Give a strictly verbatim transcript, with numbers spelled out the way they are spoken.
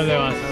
がとうございます。